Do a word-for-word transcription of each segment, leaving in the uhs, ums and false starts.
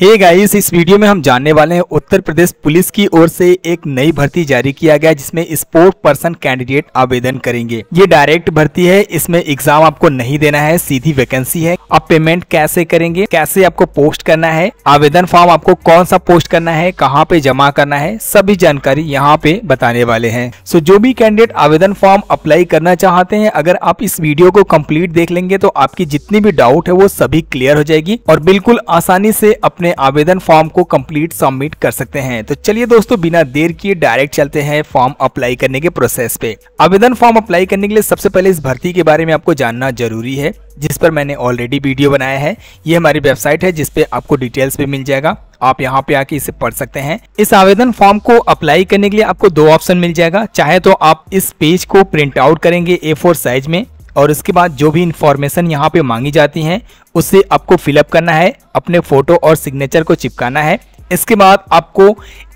Hey guys, इस video में हम जानने वाले हैं उत्तर प्रदेश पुलिस की ओर से एक नई भर्ती जारी किया गया जिसमें स्पोर्ट पर्सन कैंडिडेट आवेदन करेंगे। ये डायरेक्ट भर्ती है, इसमें एग्जाम आपको नहीं देना है, सीधी वैकेंसी है। आप पेमेंट कैसे करेंगे, कैसे आपको पोस्ट करना है, आवेदन फॉर्म आपको कौन सा पोस्ट करना है, कहाँ पे जमा करना है, सभी जानकारी यहाँ पे बताने वाले है। सो जो भी कैंडिडेट आवेदन फॉर्म अप्लाई करना चाहते है, अगर आप इस वीडियो को कम्प्लीट देख लेंगे तो आपकी जितनी भी डाउट है वो सभी क्लियर हो जाएगी और बिल्कुल आसानी से अपने आवेदन फॉर्म को कंप्लीट सबमिट कर सकते हैं। तो चलिए दोस्तों, बिना देर किए डायरेक्ट चलते हैं फॉर्म अप्लाई करने के प्रोसेस पे। आवेदन फॉर्म अप्लाई करने के लिए सबसे पहले इस भर्ती के बारे में आपको जानना जरूरी है, जिस पर मैंने ऑलरेडी वीडियो बनाया है। ये हमारी वेबसाइट है जिस पे आपको डिटेल्स भी मिल जाएगा, आप यहाँ पे आके इसे पढ़ सकते हैं। इस आवेदन फॉर्म को अप्लाई करने के लिए आपको दो ऑप्शन मिल जाएगा। चाहे तो आप इस पेज को प्रिंट आउट करेंगे ए फोर साइज में और उसके बाद जो भी इंफॉर्मेशन यहाँ पे मांगी जाती है उसे आपको फिलअप करना है, अपने फोटो और सिग्नेचर को चिपकाना है। इसके बाद आपको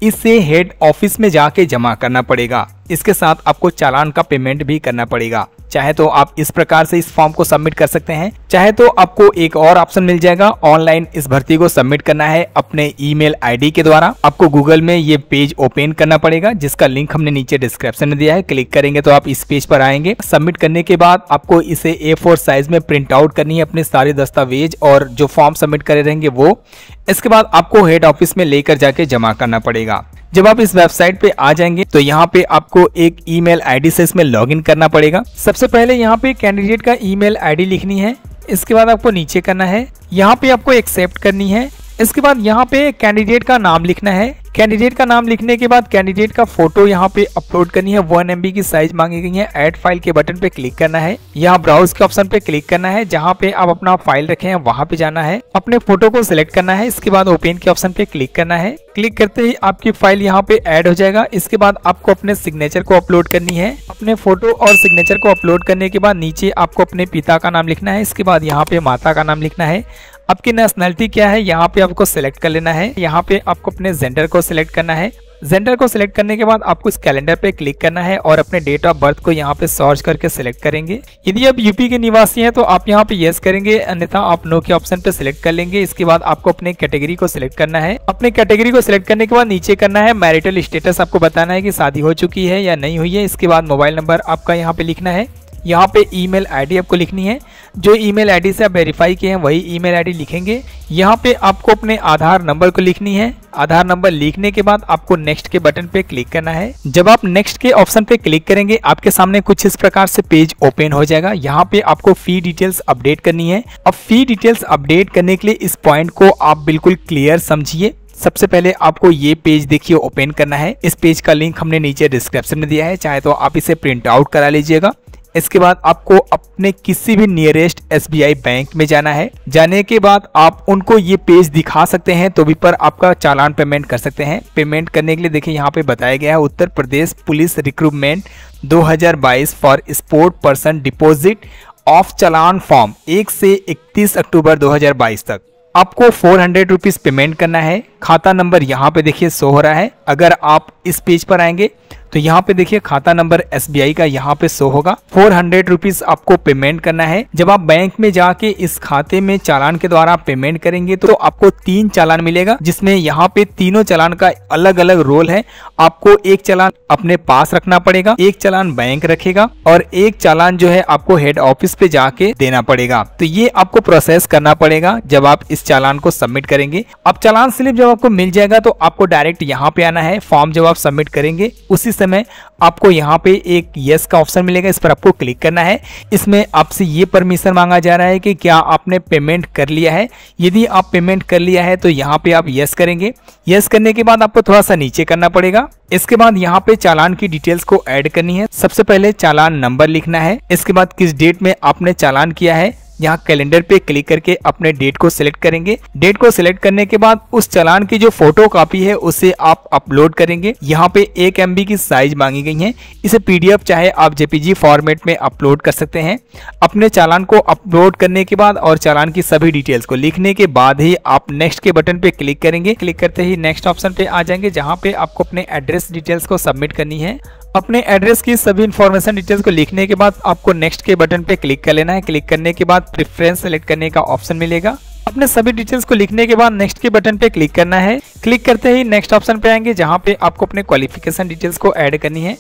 इसे हेड ऑफिस में जाके जमा करना पड़ेगा। इसके साथ आपको चालान का पेमेंट भी करना पड़ेगा। चाहे तो आप इस प्रकार से इस फॉर्म को सबमिट कर सकते हैं, चाहे तो आपको एक और ऑप्शन मिल जाएगा, ऑनलाइन इस भर्ती को सबमिट करना है अपने ईमेल आईडी के द्वारा। आपको गूगल में ये पेज ओपन करना पड़ेगा जिसका लिंक हमने नीचे डिस्क्रिप्शन में दिया है। क्लिक करेंगे तो आप इस पेज पर आएंगे। सबमिट करने के बाद आपको इसे ए फोर साइज में प्रिंट आउट करनी है, अपने सारे दस्तावेज और जो फॉर्म सबमिट करे रहेंगे वो। इसके बाद आपको हेड ऑफिस में लेकर जाके जमा करना पड़ेगा। जब आप इस वेबसाइट पे आ जाएंगे तो यहाँ पे आपको एक ईमेल आईडी से इसमें लॉगिन करना पड़ेगा। सबसे पहले यहाँ पे कैंडिडेट का ईमेल आईडी लिखनी है। इसके बाद आपको नीचे करना है, यहाँ पे आपको एक्सेप्ट करनी है। इसके बाद यहाँ पे कैंडिडेट का नाम लिखना है। कैंडिडेट का नाम लिखने के बाद कैंडिडेट का फोटो यहाँ पे अपलोड करनी है। वन एम बी की साइज मांगी गई है। ऐड फाइल के बटन पे क्लिक करना है। यहाँ ब्राउज के ऑप्शन पे क्लिक करना है, जहाँ पे आप अपना फाइल रखे हैं वहाँ पे जाना है, अपने फोटो को सिलेक्ट करना है। इसके बाद ओपन के ऑप्शन पे क्लिक करना है। क्लिक करते ही आपकी फाइल यहाँ पे ऐड हो जाएगा। इसके बाद आपको अपने सिग्नेचर को अपलोड करनी है। अपने फोटो और सिग्नेचर को अपलोड करने के बाद नीचे आपको अपने पिता का नाम लिखना है। इसके बाद यहाँ पे माता का नाम लिखना है। आपकी नेशनैलिटी क्या है यहाँ पे आपको सिलेक्ट कर लेना है। यहाँ पे आपको अपने जेंडर को सिलेक्ट करना है। जेंडर को सिलेक्ट करने के बाद आपको इस कैलेंडर पे क्लिक करना है और अपने डेट ऑफ बर्थ को यहाँ पे सर्च करके सिलेक्ट करेंगे। यदि आप यूपी के निवासी हैं तो आप यहाँ पे येस करेंगे, अन्यथा आप नो के ऑप्शन पे सिलेक्ट कर लेंगे। इसके बाद आपको अपने कैटेगरी को सिलेक्ट करना है। अपने कैटेगरी को सिलेक्ट करने के बाद नीचे करना है मैरिटल स्टेटस। आपको बताना है कि शादी हो चुकी है या नहीं हुई है। इसके बाद मोबाइल नंबर आपका यहाँ पे लिखना है। यहाँ पे ईमेल आईडी आपको लिखनी है। जो ईमेल आईडी से आप वेरीफाई किए हैं वही ईमेल आईडी लिखेंगे। यहाँ पे आपको अपने आधार नंबर को लिखनी है। आधार नंबर लिखने के बाद आपको नेक्स्ट के बटन पे क्लिक करना है। जब आप नेक्स्ट के ऑप्शन पे क्लिक करेंगे आपके सामने कुछ इस प्रकार से पेज ओपन हो जाएगा। यहाँ पे आपको फी डिटेल्स अपडेट करनी है। अब फी डिटेल्स अपडेट करने के लिए इस पॉइंट को आप बिल्कुल क्लियर समझिए। सबसे पहले आपको ये पेज देखिए ओपन करना है। इस पेज का लिंक हमने नीचे डिस्क्रिप्शन में दिया है, चाहे तो आप इसे प्रिंट आउट करा लीजिएगा। इसके बाद आपको अपने किसी भी nearest S B I bank में जाना है। जाने के बाद आप उनको ये पेज दिखा सकते हैं, तो भी पर आपका चालान पेमेंट कर सकते हैं। पेमेंट करने के लिए देखिए यहाँ पे बताया गया है, उत्तर प्रदेश पुलिस रिक्रूटमेंट दो हज़ार बाईस for sport person deposit of challan form एक से इकतीस अक्टूबर दो हज़ार बाईस तक। आपको फोर हंड्रेड रुपीज पेमेंट करना है। खाता नंबर यहाँ पे देखिए शो हो रहा है। अगर आप इस पेज पर आएंगे तो यहाँ पे देखिए खाता नंबर एस बी आई का यहाँ पे शो होगा। फोर हंड्रेड रुपीज आपको पेमेंट करना है। जब आप बैंक में जाके इस खाते में चालान के द्वारा पेमेंट करेंगे तो आपको तीन चालान मिलेगा, जिसमें यहाँ पे तीनों चालान का अलग अलग रोल है। आपको एक चालान अपने पास रखना पड़ेगा, एक चालान बैंक रखेगा और एक चालान जो है आपको हेड ऑफिस पे जाके देना पड़ेगा। तो ये आपको प्रोसेस करना पड़ेगा जब आप इस चालान को सबमिट करेंगे। अब चालान स्लिप जब आपको मिल जाएगा तो आपको डायरेक्ट यहाँ पे आना है। फॉर्म जब आप सबमिट करेंगे उसी समय आपको यहाँ पे एक यस का ऑप्शन मिलेगा, इस पर आपको क्लिक करना है। इसमें आपसे ये परमिशन मांगा जा रहा है कि क्या आपने पेमेंट कर लिया है। यदि आप पेमेंट कर लिया है तो यहाँ पे आप यस करेंगे। यस करने के बाद आपको थोड़ा सा नीचे करना पड़ेगा। इसके बाद यहाँ पे चालान की डिटेल्स को ऐड करनी है। सबसे पहले चालान नंबर लिखना है। इसके बाद किस डेट में आपने चालान किया है, यहाँ कैलेंडर पे क्लिक करके अपने डेट को सिलेक्ट करेंगे। डेट को सिलेक्ट करने के बाद उस चालान की जो फोटो कॉपी है उसे आप अपलोड करेंगे। यहाँ पे एक एम बी की साइज मांगी गई है। इसे पी डी एफ चाहे आप जे पी जी फॉर्मेट में अपलोड कर सकते हैं। अपने चालान को अपलोड करने के बाद और चालान की सभी डिटेल्स को लिखने के बाद ही आप नेक्स्ट के बटन पे क्लिक करेंगे। क्लिक करते ही नेक्स्ट ऑप्शन पे आ जाएंगे, जहाँ पे आपको अपने एड्रेस डिटेल्स को सबमिट करनी है। अपने एड्रेस की सभी इन्फॉर्मेशन डिटेल्स को लिखने के बाद आपको नेक्स्ट के बटन पे क्लिक कर लेना है। क्लिक करने के बाद प्रेफरेंस सेलेक्ट करने का ऑप्शन मिलेगा। अपने सभी डिटेल्स को लिखने के बाद नेक्स्ट के बटन पे क्लिक करना है। क्लिक करते ही नेक्स्ट ऑप्शन पे आएंगे जहाँ पे आपको अपने क्वालिफिकेशन डिटेल्स को ऐड करनी है।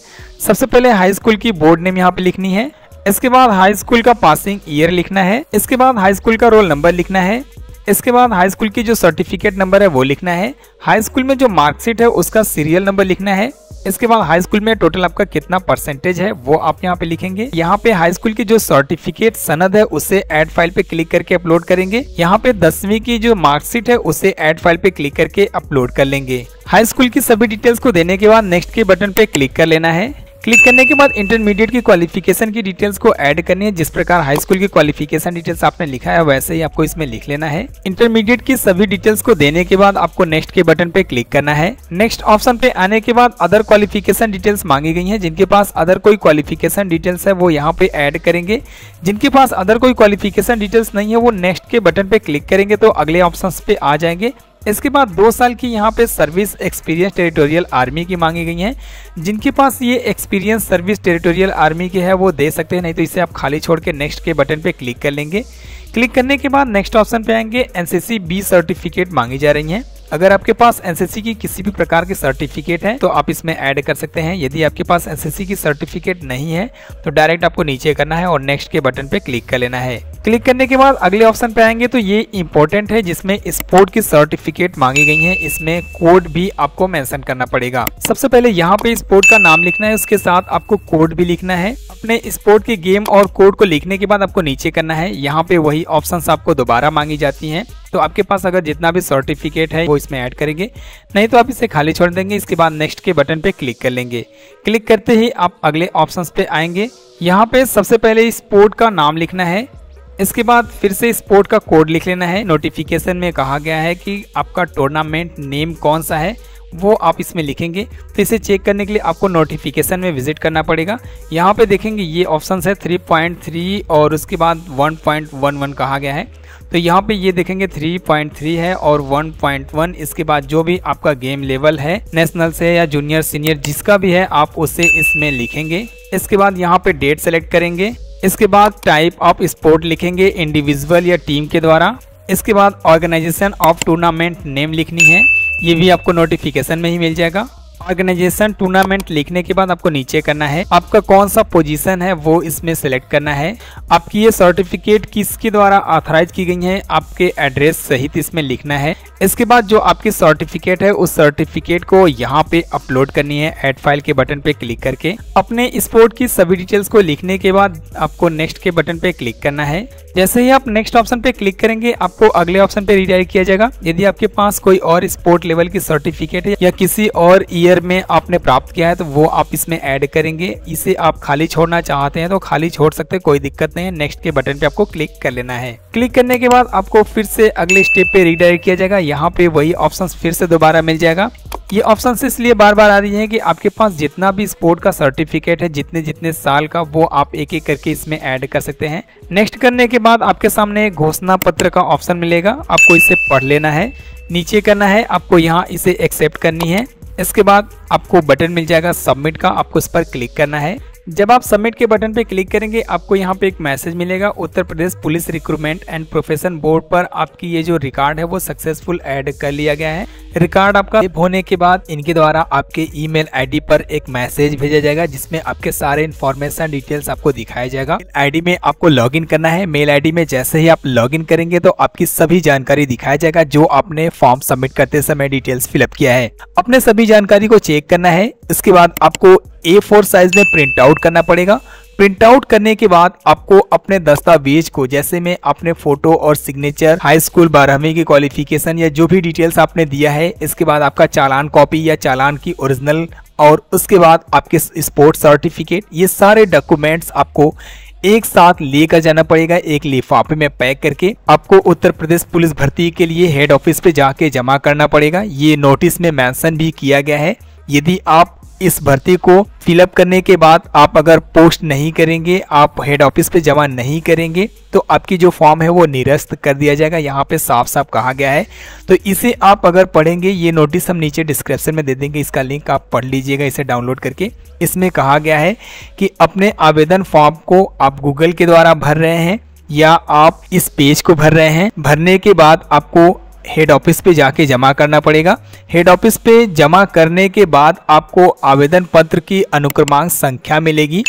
सबसे पहले हाई स्कूल की बोर्ड नेम यहाँ पे लिखनी है। इसके बाद हाई स्कूल का पासिंग ईयर लिखना है। इसके बाद हाई स्कूल का रोल नंबर लिखना है। इसके बाद हाई स्कूल की जो सर्टिफिकेट नंबर है वो लिखना है। हाई स्कूल में जो मार्कशीट है उसका सीरियल नंबर लिखना है। इसके बाद हाई स्कूल में टोटल आपका कितना परसेंटेज है वो आप यहाँ पे लिखेंगे। यहाँ पे हाई स्कूल की जो सर्टिफिकेट सनद है उसे ऐड फाइल पे क्लिक करके अपलोड करेंगे। यहाँ पे दसवीं की जो मार्कशीट है उसे ऐड फाइल पे क्लिक करके अपलोड कर लेंगे। हाई स्कूल की सभी डिटेल्स को देने के बाद नेक्स्ट के बटन पे क्लिक कर लेना है। क्लिक करने के बाद इंटरमीडिएट की क्वालिफिकेशन की डिटेल्स को ऐड करनी है। जिस प्रकार हाई स्कूल की क्वालिफिकेशन डिटेल्स आपने लिखा है वैसे ही आपको इसमें लिख लेना है। इंटरमीडिएट की सभी डिटेल्स को देने के बाद आपको नेक्स्ट के बटन पे क्लिक करना है। नेक्स्ट ऑप्शन पे आने के बाद अदर क्वालिफिकेशन डिटेल्स मांगी गई है। जिनके पास अदर कोई क्वालिफिकेशन डिटेल्स है वो यहाँ पे ऐड करेंगे। जिनके पास अदर कोई क्वालिफिकेशन डिटेल्स नहीं है वो नेक्स्ट के बटन पे क्लिक करेंगे तो अगले ऑप्शन पे आ जाएंगे। इसके बाद दो साल की यहाँ पे सर्विस एक्सपीरियंस टेरिटोरियल आर्मी की मांगी गई हैं। जिनके पास ये एक्सपीरियंस सर्विस टेरिटोरियल आर्मी की है वो दे सकते हैं, नहीं तो इसे आप खाली छोड़ के नेक्स्ट के बटन पे क्लिक कर लेंगे। क्लिक करने के बाद नेक्स्ट ऑप्शन पे आएंगे एनसीसी बी सर्टिफिकेट मांगी जा रही हैं। अगर आपके पास एनसीसी की किसी भी प्रकार की सर्टिफिकेट है तो आप इसमें ऐड कर सकते हैं। यदि आपके पास एनसीसी की सर्टिफिकेट नहीं है तो डायरेक्ट आपको नीचे करना है और नेक्स्ट के बटन पे क्लिक कर लेना है। क्लिक करने के बाद अगले ऑप्शन पे आएंगे तो ये इंपॉर्टेंट है जिसमें स्पोर्ट की सर्टिफिकेट मांगी गई है। इसमें कोड भी आपको मेंशन करना पड़ेगा। सबसे पहले यहाँ पे स्पोर्ट का नाम लिखना है, उसके साथ आपको कोड भी लिखना है। अपने स्पोर्ट के गेम और कोड को लिखने के बाद आपको नीचे करना है। यहाँ पे वही ऑप्शंस आपको दोबारा मांगी जाती हैं, तो आपके पास अगर जितना भी सर्टिफिकेट है वो इसमें ऐड करेंगे, नहीं तो आप इसे खाली छोड़ देंगे। इसके बाद नेक्स्ट के बटन पे क्लिक कर लेंगे। क्लिक करते ही आप अगले ऑप्शंस पे आएंगे। यहाँ पे सबसे पहले स्पोर्ट का नाम लिखना है, इसके बाद फिर से स्पोर्ट का कोड लिख लेना है। नोटिफिकेशन में कहा गया है कि आपका टूर्नामेंट नेम कौन सा है वो आप इसमें लिखेंगे। तो इसे चेक करने के लिए आपको नोटिफिकेशन में विजिट करना पड़ेगा। यहाँ पे देखेंगे ये ऑप्शन है थ्री पॉइंट थ्री और उसके बाद वन पॉइंट वन वन कहा गया है। तो यहाँ पे ये देखेंगे थ्री पॉइंट थ्री है और वन पॉइंट वन। इसके बाद जो भी आपका गेम लेवल है, नेशनल से या जूनियर सीनियर जिसका भी है, आप उसे इसमें लिखेंगे। इसके बाद यहाँ पे डेट सेलेक्ट करेंगे। इसके बाद टाइप ऑफ स्पोर्ट लिखेंगे, इंडिविजुअल या टीम के द्वारा। इसके बाद ऑर्गेनाइजेशन ऑफ टूर्नामेंट नेम लिखनी है, ये भी आपको नोटिफिकेशन में ही मिल जाएगा। ऑर्गेनाइजेशन टूर्नामेंट लिखने के बाद आपको नीचे करना है। आपका कौन सा पोजीशन है वो इसमें सेलेक्ट करना है। आपकी ये सर्टिफिकेट किसके द्वारा ऑथराइज की गई है आपके एड्रेस सहित इसमें लिखना है। इसके बाद जो आपकी सर्टिफिकेट है उस सर्टिफिकेट को यहाँ पे अपलोड करनी है ऐड फाइल के बटन पे क्लिक करके। अपने स्पोर्ट की सभी डिटेल्स को लिखने के बाद आपको नेक्स्ट के बटन पे क्लिक करना है। जैसे ही आप नेक्स्ट ऑप्शन पे क्लिक करेंगे आपको अगले ऑप्शन पे रिडायरेक्ट किया जाएगा। यदि आपके पास कोई और स्पोर्ट लेवल की सर्टिफिकेट है या किसी और ईयर में आपने प्राप्त किया है तो वो आप इसमें ऐड करेंगे। इसे आप खाली छोड़ना चाहते हैं तो खाली छोड़ सकते हैं, कोई दिक्कत नहीं है। नेक्स्ट के बटन पे आपको क्लिक कर लेना है। क्लिक करने के बाद आपको फिर से अगले स्टेप पे रिडायरेक्ट किया जाएगा। यहाँ पे वही ऑप्शंस फिर से दोबारा मिल जाएगा। ये ऑप्शंस इसलिए बार बार आ रही हैं कि आपके पास जितना भी स्पोर्ट का सर्टिफिकेट है, जितने जितने साल का, वो आप एक एक करके इसमें ऐड कर सकते हैं। नेक्स्ट करने के बाद आपके सामने घोषणा पत्र का ऑप्शन मिलेगा, आपको इसे पढ़ लेना है। नीचे करना है, आपको यहाँ इसे एक्सेप्ट करनी है। इसके बाद आपको बटन मिल जाएगा सबमिट का, आपको इस पर क्लिक करना है। जब आप सबमिट के बटन पे क्लिक करेंगे आपको यहाँ पे एक मैसेज मिलेगा, Uttar Pradesh police recruitment and profession board पर आपकी ये जो रिकॉर्ड है वो सक्सेसफुल ऐड कर लिया गया है। रिकॉर्ड आपका होने के बाद इनके द्वारा आपके ईमेल आईडी पर एक मैसेज भेजा जाएगा जिसमें आपके सारे इन्फॉर्मेशन डिटेल्स आपको दिखाया जाएगा। आईडी में आपको लॉगिन करना है। मेल आईडी में जैसे ही आप लॉगिन करेंगे तो आपकी सभी जानकारी दिखाया जाएगा जो आपने फॉर्म सबमिट करते समय डिटेल्स फिलअप किया है। अपने सभी जानकारी को चेक करना है। इसके बाद आपको ए फोर साइज में प्रिंट आउट करना पड़ेगा। प्रिंट आउट करने के बाद आपको अपने दस्तावेज को, जैसे में आपने फोटो और सिग्नेचर, हाई स्कूल बारहवीं की क्वालिफिकेशन या जो भी डिटेल्स आपने दिया है, इसके बाद आपका चालान कॉपी या चालान की ओरिजिनल और उसके बाद आपके स्पोर्ट सर्टिफिकेट, ये सारे डॉक्यूमेंट्स आपको एक साथ लेकर जाना पड़ेगा एक लिफाफे में पैक करके। आपको उत्तर प्रदेश पुलिस भर्ती के लिए हेड ऑफिस पे जाके जमा करना पड़ेगा। ये नोटिस में मेंशन भी किया गया है। यदि आप इस भर्ती को फिलअप करने के बाद आप अगर पोस्ट नहीं करेंगे, आप हेड ऑफिस पे जमा नहीं करेंगे, तो आपकी जो फॉर्म है वो निरस्त कर दिया जाएगा। यहाँ पे साफ साफ कहा गया है। तो इसे आप अगर पढ़ेंगे, ये नोटिस हम नीचे डिस्क्रिप्शन में दे देंगे, इसका लिंक आप पढ़ लीजिएगा इसे डाउनलोड करके। इसमें कहा गया है कि अपने आवेदन फॉर्म को आप गूगल के द्वारा भर रहे हैं या आप इस पेज को भर रहे हैं। भरने के बाद आपको हेड ऑफिस पे जाके जमा करना पड़ेगा। हेड ऑफिस पे जमा करने के बाद आपको आवेदन पत्र की अनुक्रमांक संख्या मिलेगी।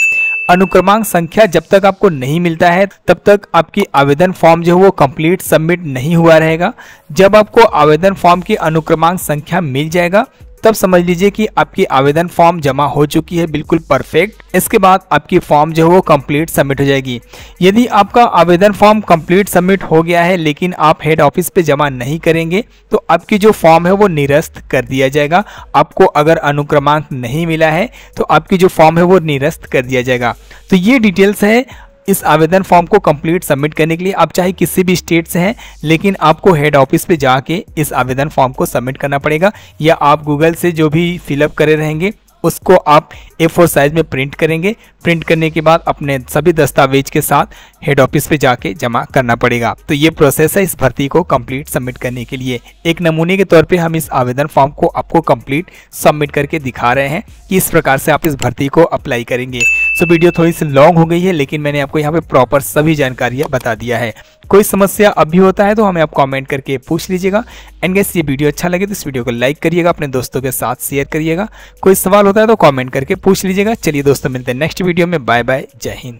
अनुक्रमांक संख्या जब तक आपको नहीं मिलता है तब तक आपकी आवेदन फॉर्म जो है वो कंप्लीट सबमिट नहीं हुआ रहेगा। जब आपको आवेदन फॉर्म की अनुक्रमांक संख्या मिल जाएगा तब समझ लीजिए कि आपकी आवेदन फॉर्म जमा हो चुकी है, बिल्कुल परफेक्ट। इसके बाद आपकी फॉर्म जो है वो कंप्लीट सबमिट हो जाएगी। यदि आपका आवेदन फॉर्म कंप्लीट सबमिट हो गया है लेकिन आप हेड ऑफिस पे जमा नहीं करेंगे तो आपकी जो फॉर्म है वो निरस्त कर दिया जाएगा। आपको अगर अनुक्रमांक नहीं मिला है तो आपकी जो फॉर्म है वो निरस्त कर दिया जाएगा। तो ये डिटेल्स है इस आवेदन फॉर्म को कंप्लीट सबमिट करने के लिए। आप चाहे किसी भी स्टेट से हैं लेकिन आपको हेड ऑफिस पे जाके इस आवेदन फॉर्म को सबमिट करना पड़ेगा, या आप गूगल से जो भी फिलअप करे रहेंगे उसको आप ए फोर साइज में प्रिंट करेंगे। प्रिंट करने के बाद अपने सभी दस्तावेज के साथ हेड ऑफिस पे जाके जमा करना पड़ेगा। तो ये प्रोसेस है इस भर्ती को कंप्लीट सबमिट करने के लिए। एक नमूने के तौर पे हम इस आवेदन फॉर्म को आपको कंप्लीट सबमिट करके दिखा रहे हैं कि इस प्रकार से आप इस भर्ती को अप्लाई करेंगे। सो वीडियो थोड़ी सी लॉन्ग हो गई है लेकिन मैंने आपको यहाँ पे प्रॉपर सभी जानकारियाँ बता दिया है। कोई समस्या अब भी होता है तो हमें आप कमेंट करके पूछ लीजिएगा। एंड गाइस, ये वीडियो अच्छा लगे तो इस वीडियो को लाइक करिएगा, अपने दोस्तों के साथ शेयर करिएगा। कोई सवाल होता है तो कमेंट करके पूछ लीजिएगा। चलिए दोस्तों, मिलते हैं नेक्स्ट वीडियो में। बाय बाय, जय हिंद।